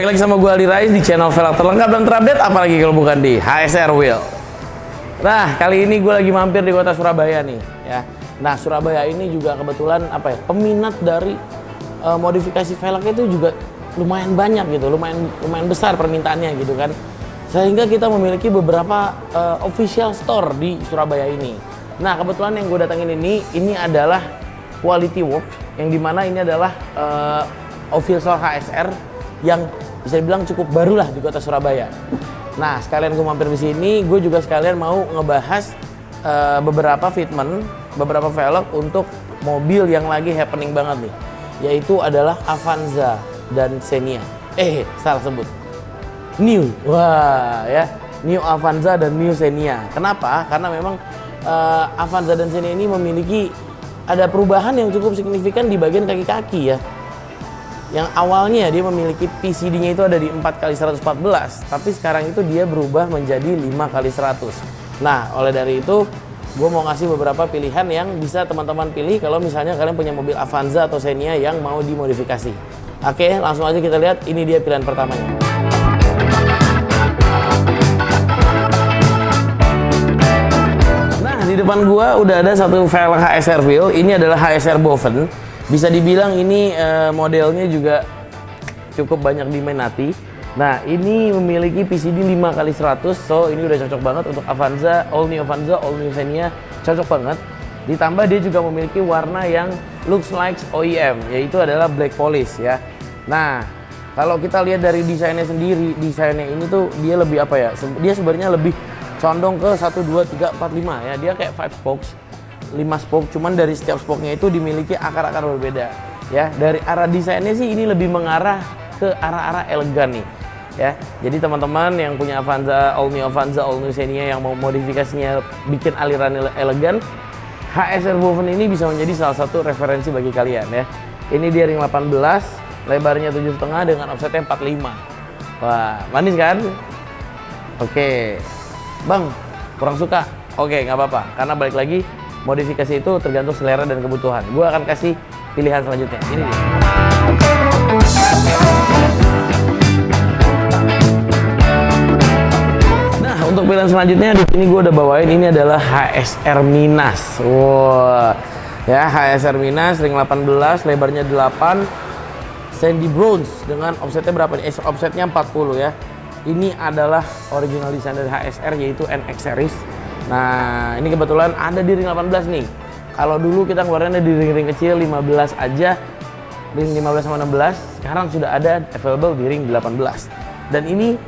Balik lagi sama gue Aldi Rais di channel velg terlengkap dan terupdate, apalagi kalau bukan di HSR Wheel. Nah, kali ini gue lagi mampir di kota Surabaya nih ya. Nah, Surabaya ini juga kebetulan apa ya, peminat dari modifikasi velg itu juga lumayan banyak gitu, lumayan besar permintaannya gitu kan. Sehingga kita memiliki beberapa official store di Surabaya ini. Nah, kebetulan yang gue datangin ini adalah Quality Work, yang dimana ini adalah official HSR yang bisa dibilang cukup barulah di kota Surabaya. Nah, sekalian gue mampir di sini, gue juga sekalian mau ngebahas beberapa fitment, beberapa velg untuk mobil yang lagi happening banget nih, yaitu adalah Avanza dan Xenia. Salah sebut. New, wah ya, New Avanza dan New Xenia. Kenapa? Karena memang Avanza dan Xenia ini memiliki ada perubahan yang cukup signifikan di bagian kaki-kaki ya. Yang awalnya dia memiliki PCD-nya itu ada di 4x114, tapi sekarang itu dia berubah menjadi 5x100. Nah, oleh dari itu gue mau ngasih beberapa pilihan yang bisa teman-teman pilih kalau misalnya kalian punya mobil Avanza atau Xenia yang mau dimodifikasi. Oke, langsung aja kita lihat, ini dia pilihan pertamanya. Di depan gua udah ada satu velg HSR Wheel, ini adalah HSR Woven. Bisa dibilang ini modelnya juga cukup banyak diminati. Nah, ini memiliki PCD 5x100, so ini udah cocok banget untuk Avanza, all new Avanza, all new Xenia, cocok banget. Ditambah dia juga memiliki warna yang looks like OEM, yaitu adalah black polish ya. Nah, kalau kita lihat dari desainnya sendiri, desainnya ini tuh dia lebih apa ya? Dia sebenarnya lebih condong ke 1, 2, 3, 4, 5 ya, dia kayak 5 spoke, cuman dari setiap spoknya itu dimiliki akar-akar berbeda ya. Dari arah desainnya sih ini lebih mengarah ke arah-arah elegan nih ya. Jadi teman-teman yang punya Avanza, all new Xenia yang mau modifikasinya bikin aliran elegan, HSR Woven ini bisa menjadi salah satu referensi bagi kalian ya. Ini dia ring 18, lebarnya 7,5 dengan offsetnya 45. Wah, manis kan? Oke. Bang, kurang suka? Oke, nggak apa-apa. Karena balik lagi, modifikasi itu tergantung selera dan kebutuhan. Gue akan kasih pilihan selanjutnya. Ini dia. Nah, untuk pilihan selanjutnya di sini gue udah bawain, ini adalah HSR Minas. Wow. Ya, HSR Minas, ring 18, lebarnya 8, sandy bronze dengan offsetnya berapa? Offsetnya 40 ya. Ini adalah original desain dari HSR, yaitu NX Series. Nah, ini kebetulan ada di ring 18 nih. Kalau dulu kita keluarannya di ring-ring kecil 15 aja, ring 15 sama 16, sekarang sudah ada available di ring 18. Dan ini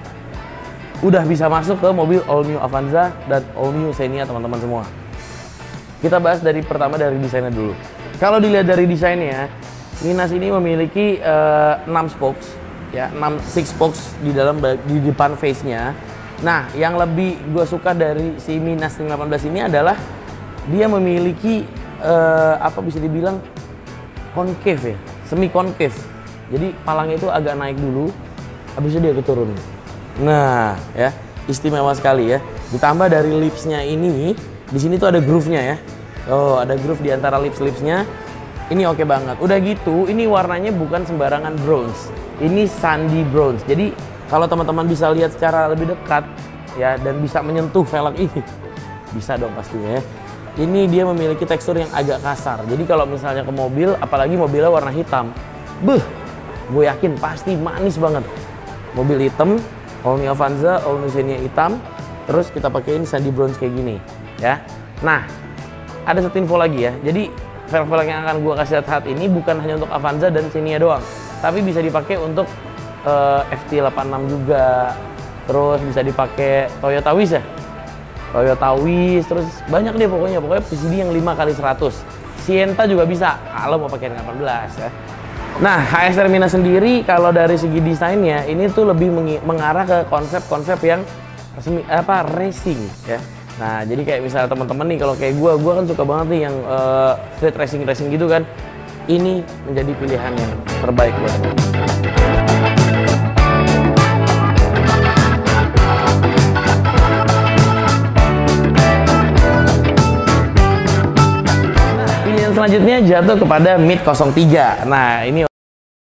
udah bisa masuk ke mobil all new Avanza dan all new Xenia teman-teman semua. Kita bahas dari pertama, dari desainnya dulu. Kalau dilihat dari desainnya, Minas ini memiliki 6 spokes. Ya, 6 spokes di depan face-nya. Nah, yang lebih gue suka dari si Minas 18 ini adalah dia memiliki apa bisa dibilang concave ya, semi concave. Jadi palangnya itu agak naik dulu, habis itu dia keturun. Nah, ya, istimewa sekali ya. Ditambah dari lips-nya ini, di sini tuh ada groove-nya ya. Oh, ada groove di antara lips-lipsnya. Ini oke banget. Udah gitu, ini warnanya bukan sembarangan bronze. Ini sandy bronze. Jadi kalau teman-teman bisa lihat secara lebih dekat ya, dan bisa menyentuh velg ini, bisa dong pastinya ya. Ini dia memiliki tekstur yang agak kasar. Jadi kalau misalnya ke mobil, apalagi mobilnya warna hitam, gue yakin pasti manis banget. Mobil hitam, all new Avanza, all new Xenia hitam, terus kita pakein sandy bronze kayak gini ya. Nah, ada satu info lagi ya. Jadi velg-velg yang akan gue kasih lihat saat ini bukan hanya untuk Avanza dan Xenia doang, tapi bisa dipakai untuk FT86 juga, terus bisa dipakai Toyota Wish ya, Toyota Wish, terus banyak deh pokoknya PCD yang 5x100. Sienta juga bisa kalau mau pakai 18 ya. Nah, HSR Minas sendiri kalau dari segi desainnya ini tuh lebih mengarah ke konsep-konsep yang racing ya. Nah, jadi kayak misalnya teman-teman nih, kalau kayak gue kan suka banget nih yang street racing gitu kan. Ini menjadi pilihan yang terbaik buat gue. Nah, pilihan selanjutnya jatuh kepada Mid 03. Nah, ini